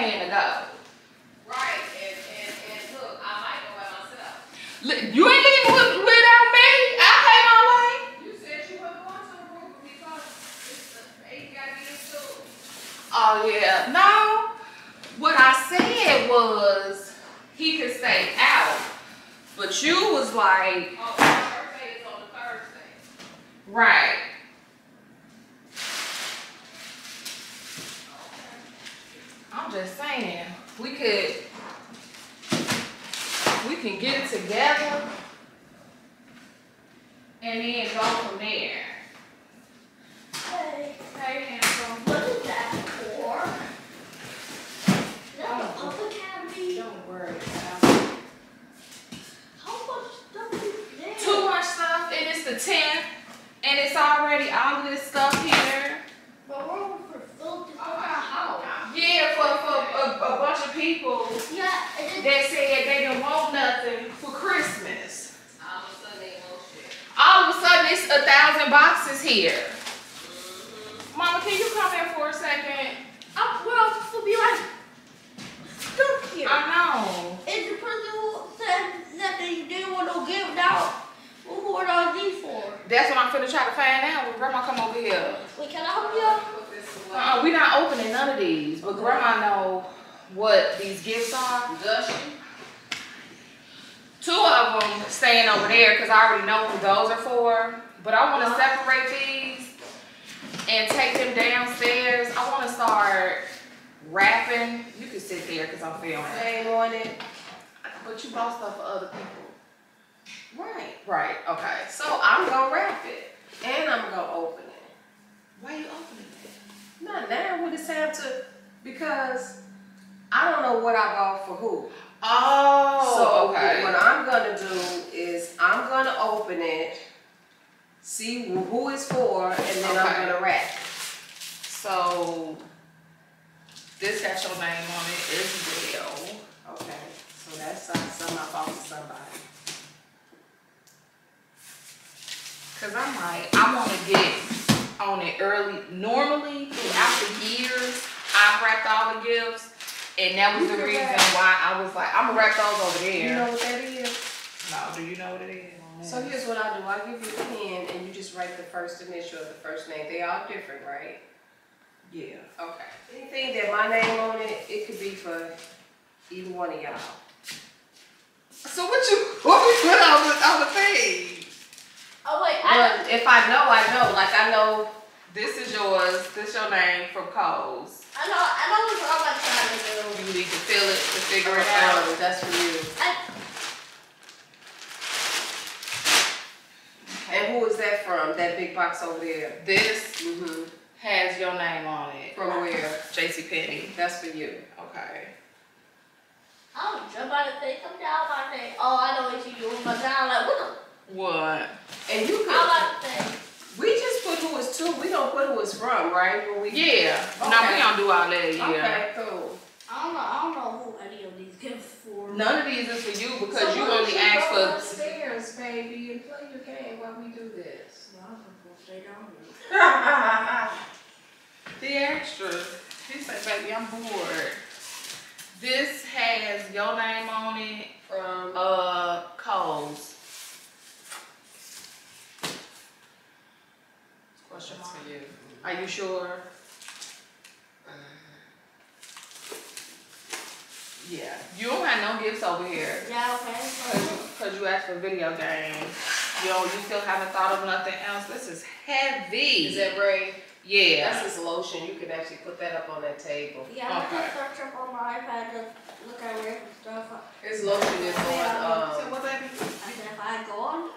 paying to God. Right, and look, I might go by myself. Look, you ain't leaving without me. I pay my way. You said you wasn't going to the room because it got to be in school. Oh, yeah. No, what I said was he could stay out, but you was like... Oh, my birthday is on the Thursday. Right. I'm just saying, we can get it together and then go from there. Hey, hey, handsome. What is that for? That's Uncle Cabby. Don't worry about it. How much stuff is there? Too much stuff, and it's the 10th, and it's already all of this stuff here. But we're going to fulfill this whole house. Yeah, for a bunch of people that said they didn't want nothing for Christmas. All of a sudden they want shit. All of a sudden it's 1,000 boxes here. Mm-hmm. Mama, can you come in for a second? I'm well to be like stuck here. I know. It's the person who said that they didn't want to give it out. Who are all these for? That's what I'm finna try to find out when Grandma come over here. Wait, can I help you? We're not opening none of these, but Grandma know what these gifts are. Does she? Two of them staying over there because I already know who those are for. But I want to separate these and take them downstairs. I want to start wrapping. You can sit there because I'm filming. I ain't on it. But you bought stuff for other people. Right. Right. Okay. So I'm gonna wrap it and I'm gonna open it. Why are you opening it? Not now, when it's time to, because I don't know what I bought for who. Oh, so okay. What I'm going to do is I'm going to open it, see who it's for, and then I'm going to wrap. So this got your name on it as well. Okay, so that's something I bought for somebody. Because I'm like, I want to get on it early. Normally, throughout the years, I've wrapped all the gifts, and that was the reason why I was like, I'm gonna wrap those over there. You know what that is? No, do you know what it is? So here's what I do. I give you a pen, and you just write the first initial of the first name. They all different, right? Yeah. Okay. Anything that my name on it, it could be for either one of y'all. So what we put on the thing? Oh wait, but if I know, I know. Like I know this is yours, this your name from Kohl's. I know what all my time is. You need to feel it to figure it out. Oh, that's for you. And who is that from? That big box over there. This has your name on it. From where? JCPenney. That's for you. Okay. Oh, somebody say something out my name. Oh, I know what you do, but now I'm like, what the? What? And you could. I like that. We just put who it's to. We don't put who it's from, right? When we Okay. No, we don't do all that. Yeah. Okay, cool. I don't know who any of these gifts for. None of these is for you because so you only asked for. Upstairs, baby, and play your game while we do this. Well, I was gonna stay down here. The extra. She said, "Baby, I'm bored." This has your name on it from Kohl's. That's for you. Are you sure? Yeah. You don't have no gifts over here. Yeah, okay. Because you asked for video games. Yo, you still haven't thought of nothing else. This is heavy. Is that right? Yeah. That's his lotion. You can actually put that up on that table. Yeah, I'm going to search up on my iPad to look at random stuff. His lotion is on. So what that means? I said if I go on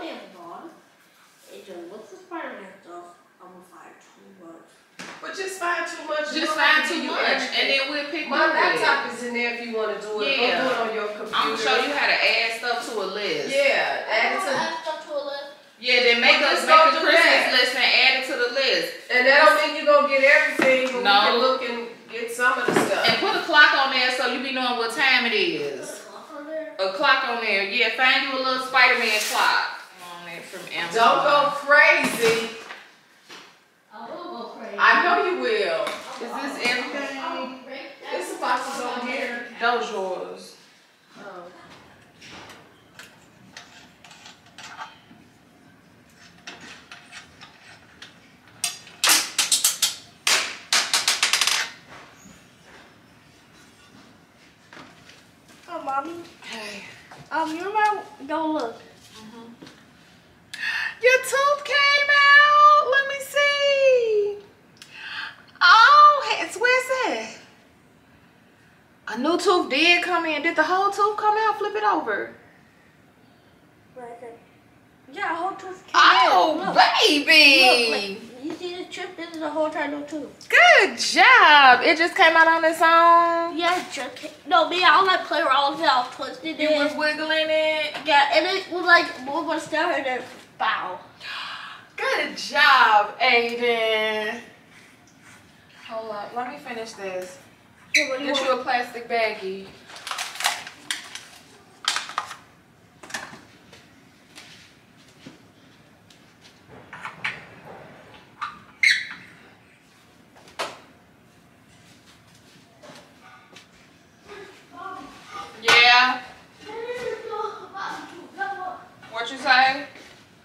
Amazon, it just looks like Spider-Man stuff. I'm gonna find too much. But just find too much. Just find too much, and then we'll pick my laptop is in there if you want to do it. Yeah. Go do it on your computer. I'm gonna show you how to add stuff to a list. Yeah, add stuff to a list. Yeah, then make a Christmas list and add it to the list. And that don't mean you're gonna get everything. But no, you can look and get some of the stuff. And put a clock on there so you be knowing what time it is. Put a clock on there. A clock on there. Yeah, find you a little Spider-Man clock. From Amazon. Don't go crazy. I will go crazy. I know you will. Is this everything? This You might go look. Your tooth came out. Let me see. Oh, where's it? A new tooth did come in. Did the whole tooth come out? Flip it over. Yeah, a whole tooth came out. Oh, baby. Look, you see the tooth? This is a whole new tooth. Good job. It just came out on its own? Yeah, it just came. No, me, I was like playing around with it. I was twisting it. You was wiggling it? Yeah, and it was like moving stuff and then bow. Good job, Aiden. Hold up. Let me finish this. Get you a plastic baggie. Yeah. What you say?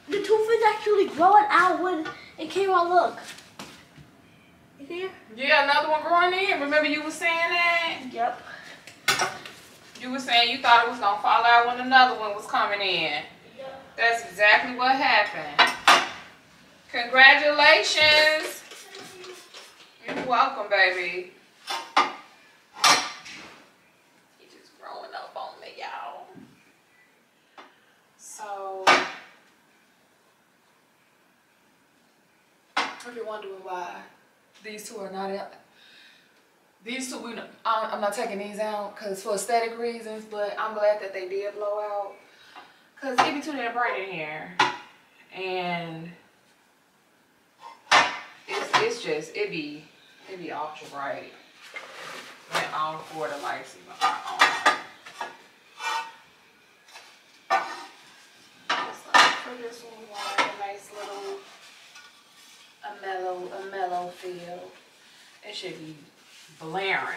The tooth is actually growing out when it came out. Look. You see? Yeah, another one growing in. Remember you were saying that? Yep. You were saying you thought it was gonna fall out when another one was coming in. Yep. That's exactly what happened. Congratulations. You're welcome, baby. He's just growing up on me, y'all. So if you're wondering why these two are not out. These two, I'm not taking these out because for aesthetic reasons, but I'm glad that they did blow out because it be too damn bright in here. And it's just, it be ultra bright when all four of the lights even are on. For this one, we want a nice little a mellow feel. It should be blaring.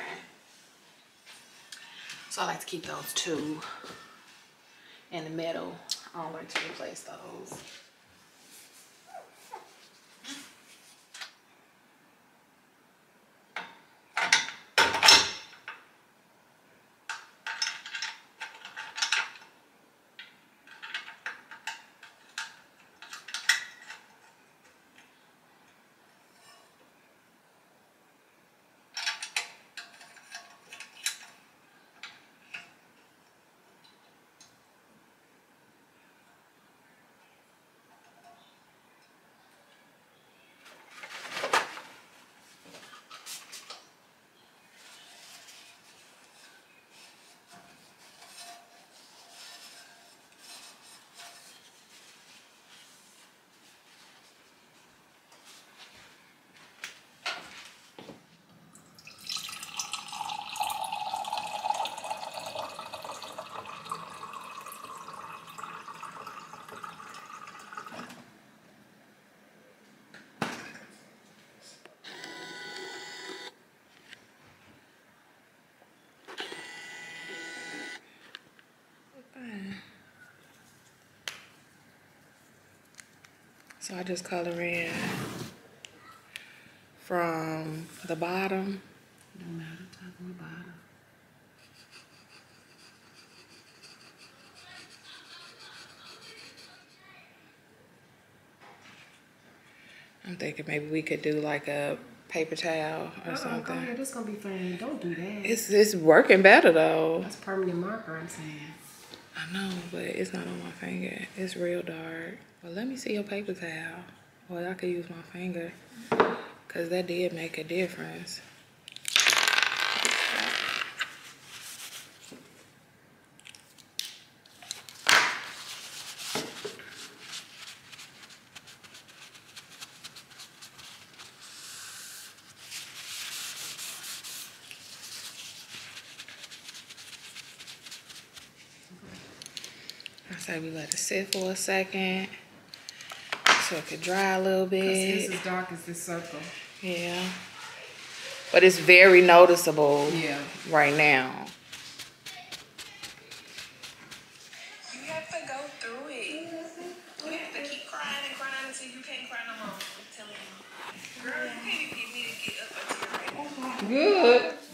So I like to keep those two in the middle. I don't like to replace those. So I just color in from the bottom, no matter the top or the bottom. I'm thinking maybe we could do like a paper towel or something. Go ahead. This gonna be fun. Don't do that. It's working better though. That's permanent marker, I'm saying. I know, but it's not on my finger. It's real dark. Well, let me see your paper towel. Well, I could use my finger because that did make a difference. I say we let it sit for a second so it could dry a little bit. It's as dark as this circle. Yeah. But it's very noticeable right now. You have to go through it. You have to keep crying and crying until you can't cry no more. I'm telling you. Girl, you can't even get me to get up until right now. Good.